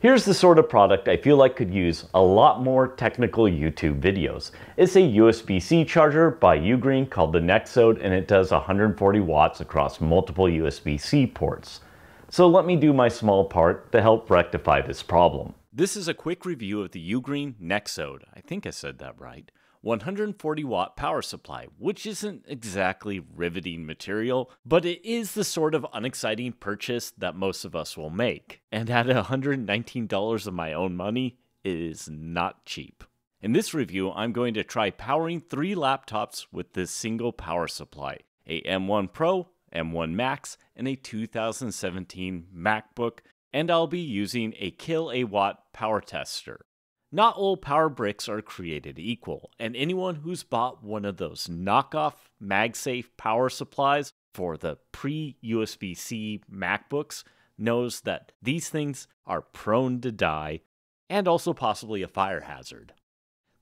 Here's the sort of product I feel like could use a lot more technical YouTube videos. It's a USB-C charger by Ugreen called the Nexode, and it does 140 watts across multiple USB-C ports. So let me do my small part to help rectify this problem. This is a quick review of the Ugreen Nexode, I think I said that right, 140 watt power supply, which isn't exactly riveting material, but it is the sort of unexciting purchase that most of us will make. And at $119 of my own money, it is not cheap. In this review, I'm going to try powering 3 laptops with this single power supply, a M1 Pro, M1 Max, and a 2017 MacBook, and I'll be using a Kill-A-Watt power tester. Not all power bricks are created equal, and anyone who's bought one of those knockoff MagSafe power supplies for the pre-USB-C MacBooks knows that these things are prone to die, and also possibly a fire hazard.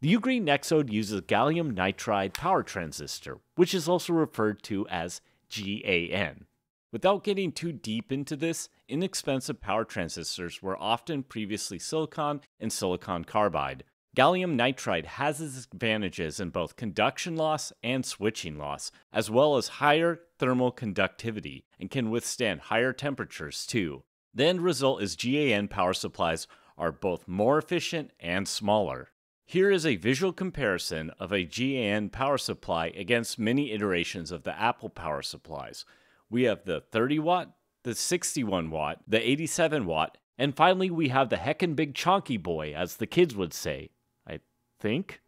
The Ugreen Nexode uses gallium nitride power transistor, which is also referred to as GaN. Without getting too deep into this, inexpensive power transistors were often previously silicon and silicon carbide. Gallium nitride has its advantages in both conduction loss and switching loss, as well as higher thermal conductivity, and can withstand higher temperatures too. The end result is GaN power supplies are both more efficient and smaller. Here is a visual comparison of a GaN power supply against many iterations of the Apple power supplies. We have the 30 watt, the 61 watt, the 87 watt, and finally we have the heckin' big chonky boy, as the kids would say, I think,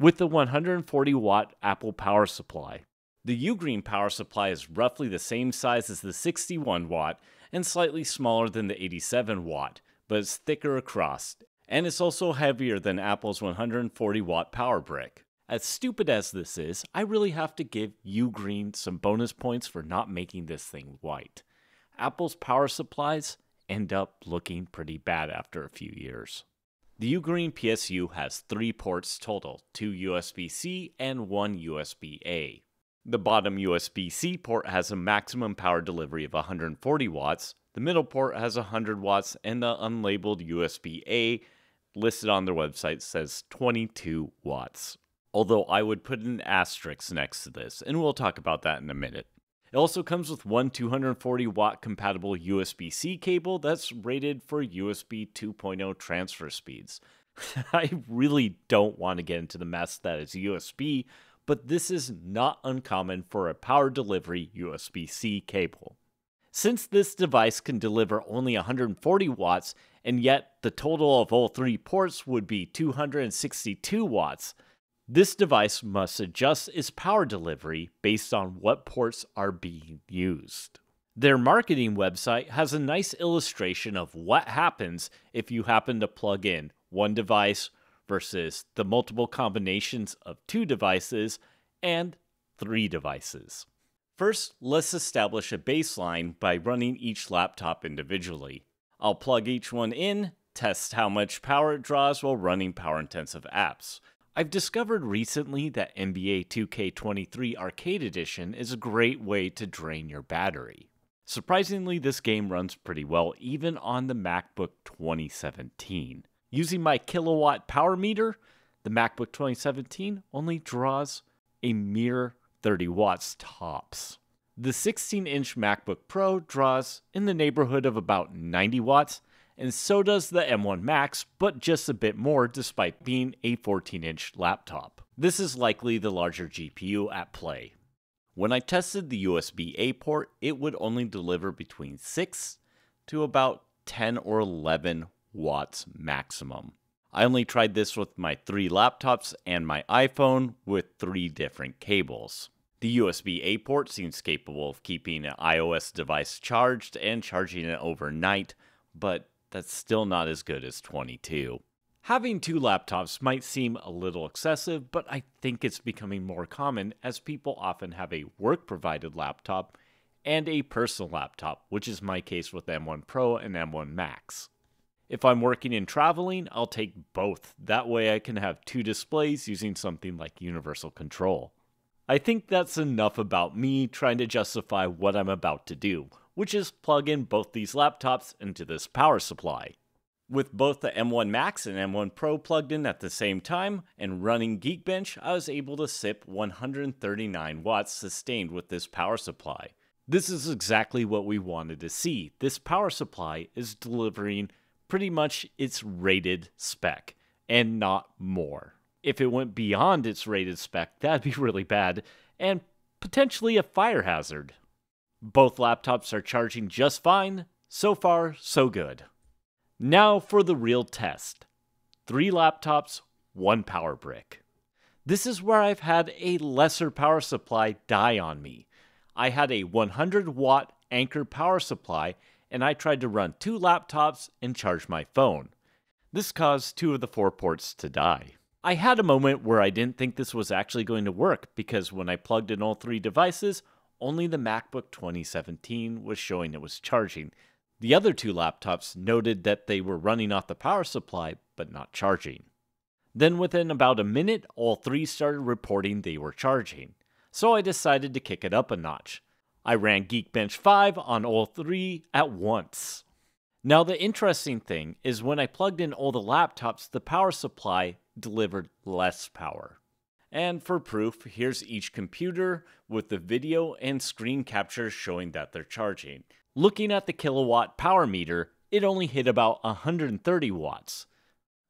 with the 140 watt Apple power supply. The Ugreen power supply is roughly the same size as the 61 watt and slightly smaller than the 87 watt, but it's thicker across, and it's also heavier than Apple's 140 watt power brick. As stupid as this is, I really have to give Ugreen some bonus points for not making this thing white. Apple's power supplies end up looking pretty bad after a few years. The Ugreen PSU has 3 ports total, 2 USB-C and 1 USB-A. The bottom USB-C port has a maximum power delivery of 140 watts, the middle port has 100 watts, and the unlabeled USB-A listed on their website says 22 watts. Although I would put an asterisk next to this, and we'll talk about that in a minute. It also comes with one 240 watt compatible USB-C cable that's rated for USB 2.0 transfer speeds. I really don't want to get into the mess that is USB, but this is not uncommon for a power delivery USB-C cable. Since this device can deliver only 140 watts, and yet the total of all 3 ports would be 262 watts, this device must adjust its power delivery based on what ports are being used. Their marketing website has a nice illustration of what happens if you happen to plug in one device versus the multiple combinations of 2 devices and 3 devices. First, let's establish a baseline by running each laptop individually. I'll plug each one in, test how much power it draws while running power-intensive apps. I've discovered recently that NBA 2K23 Arcade Edition is a great way to drain your battery. Surprisingly, this game runs pretty well even on the MacBook 2017. Using my kilowatt power meter, the MacBook 2017 only draws a mere 30 watts tops. The 16-inch MacBook Pro draws in the neighborhood of about 90 watts, and so does the M1 Max, but just a bit more despite being a 14-inch laptop. This is likely the larger GPU at play. When I tested the USB-A port, it would only deliver between 6 to about 10 or 11 watts maximum. I only tried this with my 3 laptops and my iPhone with 3 different cables. The USB-A port seems capable of keeping an iOS device charged and charging it overnight, but that's still not as good as 22. Having 2 laptops might seem a little excessive, but I think it's becoming more common as people often have a work-provided laptop and a personal laptop, which is my case with M1 Pro and M1 Max. If I'm working and traveling, I'll take both. That way I can have 2 displays using something like Universal Control. I think that's enough about me trying to justify what I'm about to do, which is plug in both these laptops into this power supply. With both the M1 Max and M1 Pro plugged in at the same time and running Geekbench, I was able to sip 139 watts sustained with this power supply. This is exactly what we wanted to see. This power supply is delivering pretty much its rated spec and not more. If it went beyond its rated spec, that'd be really bad and potentially a fire hazard. Both laptops are charging just fine. So far, so good. Now for the real test. 3 laptops, 1 power brick. This is where I've had a lesser power supply die on me. I had a 100-watt Anker power supply and I tried to run 2 laptops and charge my phone. This caused 2 of the 4 ports to die. I had a moment where I didn't think this was actually going to work because when I plugged in all 3 devices, only the MacBook 2017 was showing it was charging. The other 2 laptops noted that they were running off the power supply, but not charging. Then within about a minute, all 3 started reporting they were charging. So I decided to kick it up a notch. I ran Geekbench 5 on all 3 at once. Now the interesting thing is when I plugged in all the laptops, the power supply delivered less power. And for proof, here's each computer with the video and screen captures showing that they're charging. Looking at the kilowatt power meter, it only hit about 130 watts.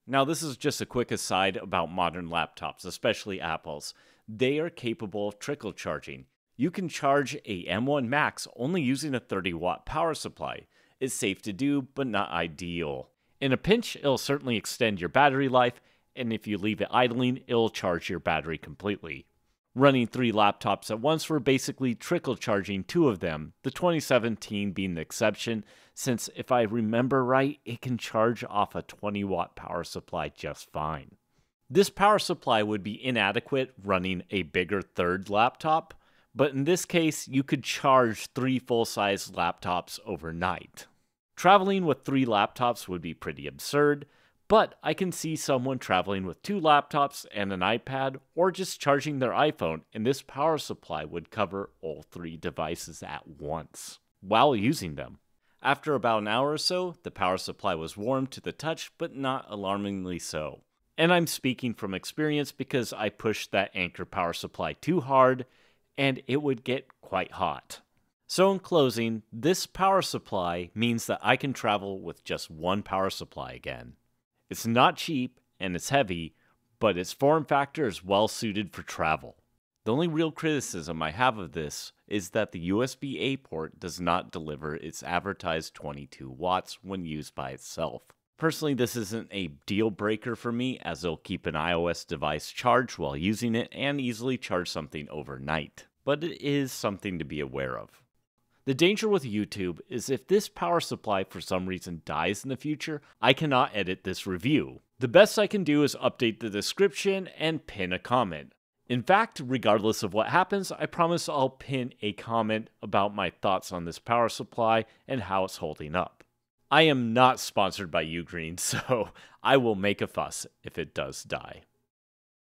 Now this is just a quick aside about modern laptops, especially Apple's. They are capable of trickle charging. You can charge a M1 Max only using a 30-watt power supply. It's safe to do, but not ideal. In a pinch, it'll certainly extend your battery life, and if you leave it idling, it'll charge your battery completely. Running 3 laptops at once were basically trickle charging 2 of them, the 2017 being the exception, since if I remember right, it can charge off a 20-watt power supply just fine. This power supply would be inadequate running a bigger 3rd laptop, but in this case, you could charge 3 full-size laptops overnight. Traveling with 3 laptops would be pretty absurd, but I can see someone traveling with 2 laptops and an iPad or just charging their iPhone, and this power supply would cover all 3 devices at once while using them. After about an hour or so, the power supply was warm to the touch, but not alarmingly so. And I'm speaking from experience because I pushed that Anker power supply too hard and it would get quite hot. So in closing, this power supply means that I can travel with just 1 power supply again. It's not cheap and it's heavy, but its form factor is well suited for travel. The only real criticism I have of this is that the USB-A port does not deliver its advertised 22 watts when used by itself. Personally, this isn't a deal breaker for me as it'll keep an iOS device charged while using it and easily charge something overnight, but it is something to be aware of. The danger with YouTube is if this power supply for some reason dies in the future, I cannot edit this review. The best I can do is update the description and pin a comment. In fact, regardless of what happens, I promise I'll pin a comment about my thoughts on this power supply and how it's holding up. I am not sponsored by Ugreen, so I will make a fuss if it does die.